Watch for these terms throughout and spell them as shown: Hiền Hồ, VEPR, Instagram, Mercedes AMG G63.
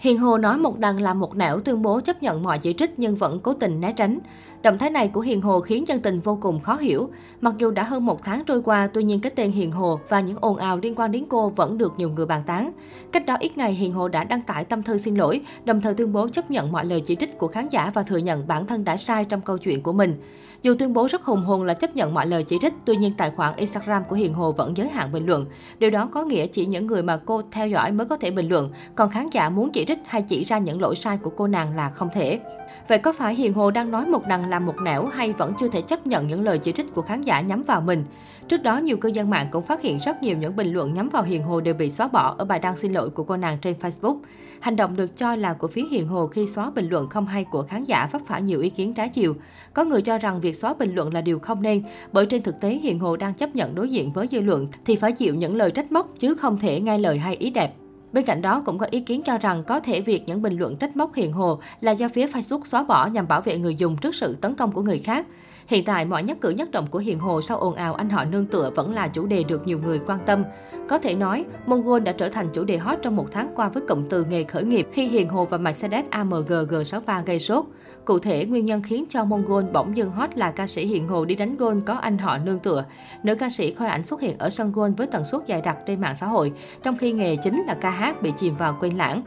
Hiền Hồ nói một đằng làm một nẻo, tuyên bố chấp nhận mọi chỉ trích nhưng vẫn cố tình né tránh. Động thái này của Hiền Hồ khiến dân tình vô cùng khó hiểu. Mặc dù đã hơn một tháng trôi qua, tuy nhiên cái tên Hiền Hồ và những ồn ào liên quan đến cô vẫn được nhiều người bàn tán. Cách đó ít ngày, Hiền Hồ đã đăng tải tâm thư xin lỗi, đồng thời tuyên bố chấp nhận mọi lời chỉ trích của khán giả và thừa nhận bản thân đã sai trong câu chuyện của mình. Dù tuyên bố rất hùng hồn là chấp nhận mọi lời chỉ trích, tuy nhiên tài khoản Instagram của Hiền Hồ vẫn giới hạn bình luận. Điều đó có nghĩa chỉ những người mà cô theo dõi mới có thể bình luận, còn khán giả muốn chỉ trích hay chỉ ra những lỗi sai của cô nàng là không thể. Vậy có phải Hiền Hồ đang nói một đằng làm một nẻo hay vẫn chưa thể chấp nhận những lời chỉ trích của khán giả nhắm vào mình? Trước đó, nhiều cư dân mạng cũng phát hiện rất nhiều những bình luận nhắm vào Hiền Hồ đều bị xóa bỏ ở bài đăng xin lỗi của cô nàng trên Facebook. Hành động được cho là của phía Hiền Hồ khi xóa bình luận không hay của khán giả vấp phải nhiều ý kiến trái chiều. Có người cho rằng việc xóa bình luận là điều không nên, bởi trên thực tế Hiền Hồ đang chấp nhận đối diện với dư luận thì phải chịu những lời trách móc chứ không thể nghe lời hay ý đẹp. Bên cạnh đó, cũng có ý kiến cho rằng có thể việc những bình luận trách móc Hiền Hồ là do phía Facebook xóa bỏ nhằm bảo vệ người dùng trước sự tấn công của người khác. Hiện tại, mọi nhất cử nhất động của Hiền Hồ sau ồn ào anh họ nương tựa vẫn là chủ đề được nhiều người quan tâm. Có thể nói, Mongol đã trở thành chủ đề hot trong một tháng qua với cụm từ nghề khởi nghiệp khi Hiền Hồ và Mercedes AMG G63 gây sốt. Cụ thể, nguyên nhân khiến cho Mongol bỗng dưng hot là ca sĩ Hiền Hồ đi đánh golf có anh họ nương tựa. Nữ ca sĩ khoe ảnh xuất hiện ở sân golf với tần suất dài đặc trên mạng xã hội, trong khi nghề chính là ca hát bị chìm vào quên lãng.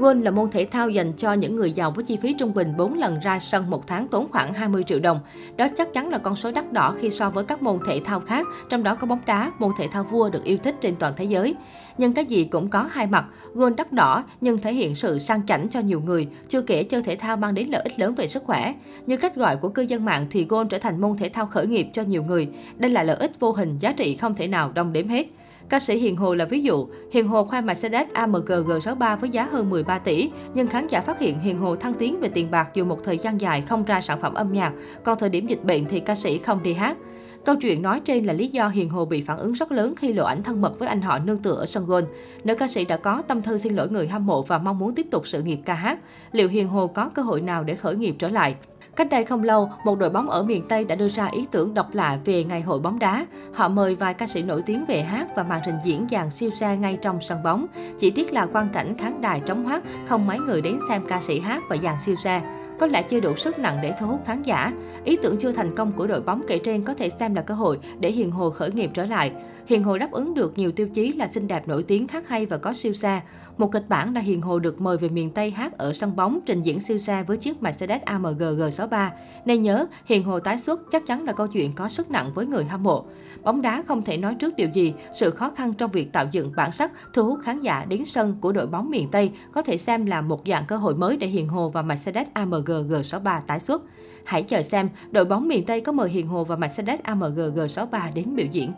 Golf là môn thể thao dành cho những người giàu với chi phí trung bình 4 lần ra sân một tháng tốn khoảng 20 triệu đồng. Đó chắc chắn là con số đắt đỏ khi so với các môn thể thao khác, trong đó có bóng đá, môn thể thao vua được yêu thích trên toàn thế giới. Nhưng cái gì cũng có hai mặt, golf đắt đỏ nhưng thể hiện sự sang chảnh cho nhiều người, chưa kể chơi thể thao mang đến lợi ích lớn về sức khỏe. Như cách gọi của cư dân mạng thì golf trở thành môn thể thao khởi nghiệp cho nhiều người. Đây là lợi ích vô hình, giá trị không thể nào đong đếm hết. Ca sĩ Hiền Hồ là ví dụ. Hiền Hồ khoe Mercedes AMG G63 với giá hơn 13 tỷ, nhưng khán giả phát hiện Hiền Hồ thăng tiến về tiền bạc dù một thời gian dài không ra sản phẩm âm nhạc, còn thời điểm dịch bệnh thì ca sĩ không đi hát. Câu chuyện nói trên là lý do Hiền Hồ bị phản ứng rất lớn khi lộ ảnh thân mật với anh họ nương tựa ở sân golf. Nữ ca sĩ đã có tâm thư xin lỗi người hâm mộ và mong muốn tiếp tục sự nghiệp ca hát. Liệu Hiền Hồ có cơ hội nào để khởi nghiệp trở lại? Cách đây không lâu, một đội bóng ở miền Tây đã đưa ra ý tưởng độc lạ về ngày hội bóng đá. Họ mời vài ca sĩ nổi tiếng về hát và màn trình diễn dàn siêu xe ngay trong sân bóng. Chỉ tiếc là quang cảnh khán đài trống hoác, không mấy người đến xem ca sĩ hát và dàn siêu xe. Có lẽ chưa đủ sức nặng để thu hút khán giả. Ý tưởng chưa thành công của đội bóng kể trên có thể xem là cơ hội để Hiền Hồ khởi nghiệp trở lại. Hiền Hồ đáp ứng được nhiều tiêu chí là xinh đẹp, nổi tiếng, hát hay và có siêu xe. Một kịch bản là Hiền Hồ được mời về miền Tây hát ở sân bóng, trình diễn siêu xe với chiếc Mercedes AMG G63. Nên nhớ, Hiền Hồ tái xuất chắc chắn là câu chuyện có sức nặng với người hâm mộ. Bóng đá không thể nói trước điều gì, sự khó khăn trong việc tạo dựng bản sắc thu hút khán giả đến sân của đội bóng miền Tây có thể xem là một dạng cơ hội mới để Hiền Hồ và Mercedes AMG G63 tái xuất. Hãy chờ xem, đội bóng miền Tây có mời Hiền Hồ và Mercedes AMG G63 đến biểu diễn.